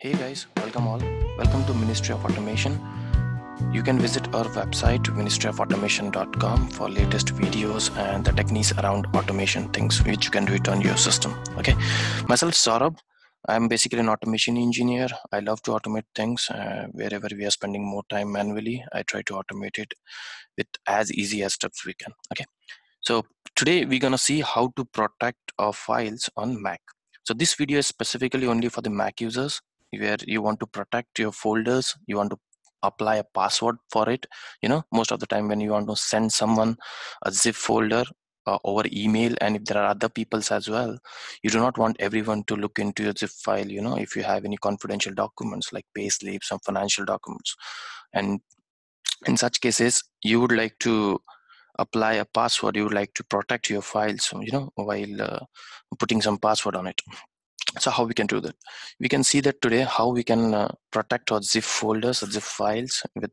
Hey guys, welcome all. Welcome to Ministry of Automation. You can visit our website ministryofautomation.com for latest videos and the techniques around automation things which you can do it on your system. Okay, myself Saurabh. I'm basically an automation engineer. I love to automate things. Wherever we are spending more time manually, I try to automate it with as easy as steps we can. Okay, so today we're gonna see how to protect our files on Mac. So this video is specifically only for the Mac users, where you want to protect your folders, you want to apply a password for it. You know, most of the time when you want to send someone a zip folder over email, and if there are other people's as well, you do not want everyone to look into your zip file. You know, if you have any confidential documents like pay slips and financial documents, and in such cases you would like to apply a password, you would like to protect your files, you know, while putting some password on it. So how we can do that? We can see that today how we can protect our zip folders, zip files with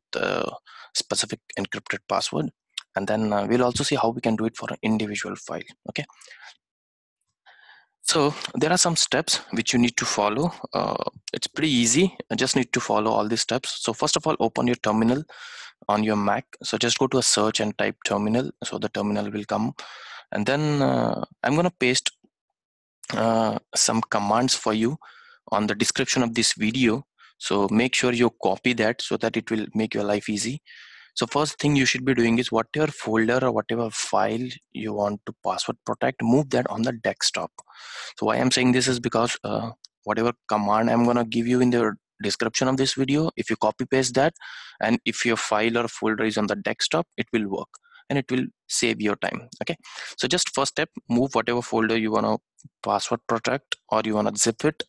specific encrypted password, and then we'll also see how we can do it for an individual file. Okay, so there are some steps which you need to follow. It's pretty easy. I just need to follow all these steps. So first of all, open your terminal on your Mac. So just go to a search and type terminal. So the terminal will come, and then I'm gonna paste some commands for you on the description of this video, so make sure you copy that so that it will make your life easy. So first thing you should be doing is whatever folder or whatever file you want to password protect, move that on the desktop. So why I'm saying this is because whatever command I'm gonna give you in the description of this video, if you copy paste that, and if your file or folder is on the desktop, it will work and it will save your time. Okay, so just first step, move whatever folder you want to password protect or you want to zip it,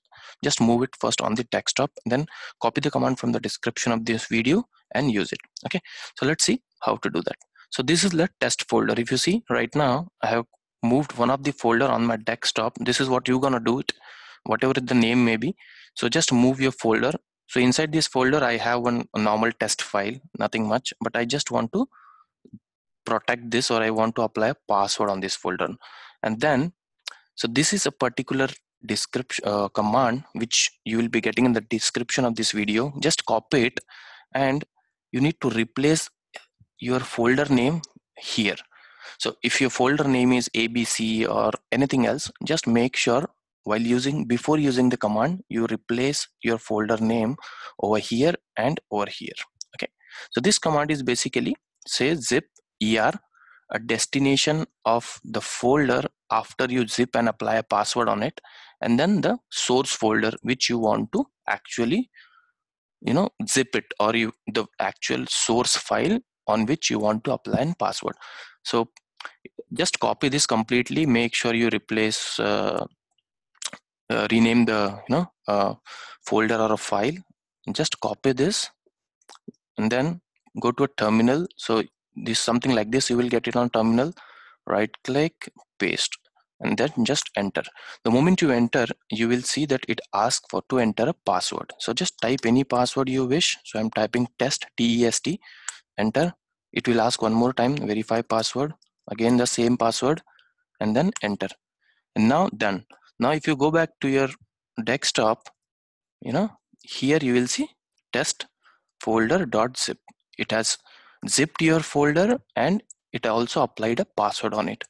just move it first on the desktop, then copy the command from the description of this video and use it. Okay, so let's see how to do that. So this is the test folder. If you see right now, I have moved one of the folder on my desktop. This is what you're gonna do it, whatever the name may be. So just move your folder. So inside this folder I have a normal test file, nothing much, but I just want to protect this, or I want to apply a password on this folder. And then, so this is a particular description command which you will be getting in the description of this video. Just copy it, and you need to replace your folder name here. So if your folder name is ABC or anything else, just make sure while using, before using the command, you replace your folder name over here and over here. Okay, so this command is basically say zip er a destination of the folder after you zip and apply a password on it, and then the source folder which you want to actually, you know, zip it, or you the actual source file on which you want to apply a password. So just copy this completely, make sure you replace rename the, you know, folder or a file, and just copy this and then go to a terminal. So this something like this, you will get it on terminal. Right click, paste, and then just enter. The moment you enter, you will see that it asks for to enter a password. So just type any password you wish. So I'm typing test, test, enter. It will ask one more time, verify password, again the same password, and then enter. And now done. Now if you go back to your desktop, you know, here you will see test folder.zip. It has zipped your folder and it also applied a password on it.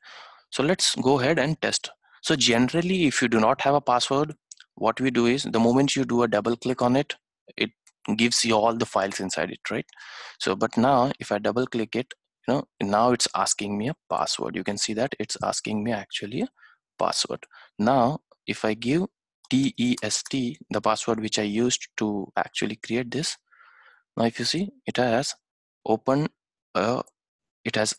So let's go ahead and test. So generally, if you do not have a password, what we do is the moment you do a double click on it, it gives you all the files inside it, right? So but now if I double click it, you know, now it's asking me a password. You can see that it's asking me actually a password. Now if I give test, the password which I used to actually create this, now if you see, it has open it has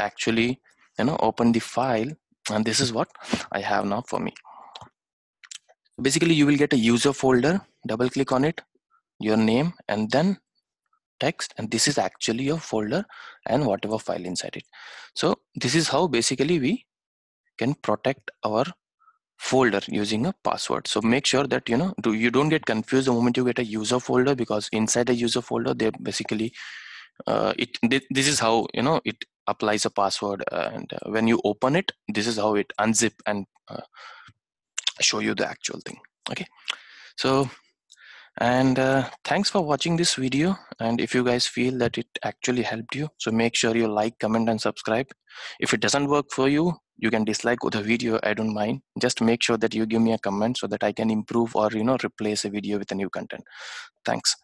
actually, you know, opened the file, and this is what I have now for me. Basically you will get a user folder, double click on it, your name and then text, and this is actually your folder and whatever file inside it. So this is how basically we can protect our folder using a password. So make sure that, you know, you don't get confused the moment you get a user folder, because inside a user folder they basically this is how, you know, it applies a password, and when you open it, this is how it unzip and show you the actual thing. Okay, so And thanks for watching this video. And if you guys feel that it actually helped you, so make sure you like, comment, and subscribe. If it doesn't work for you, you can dislike the video, I don't mind. Just make sure that you give me a comment so that I can improve or replace a video with a new content. Thanks.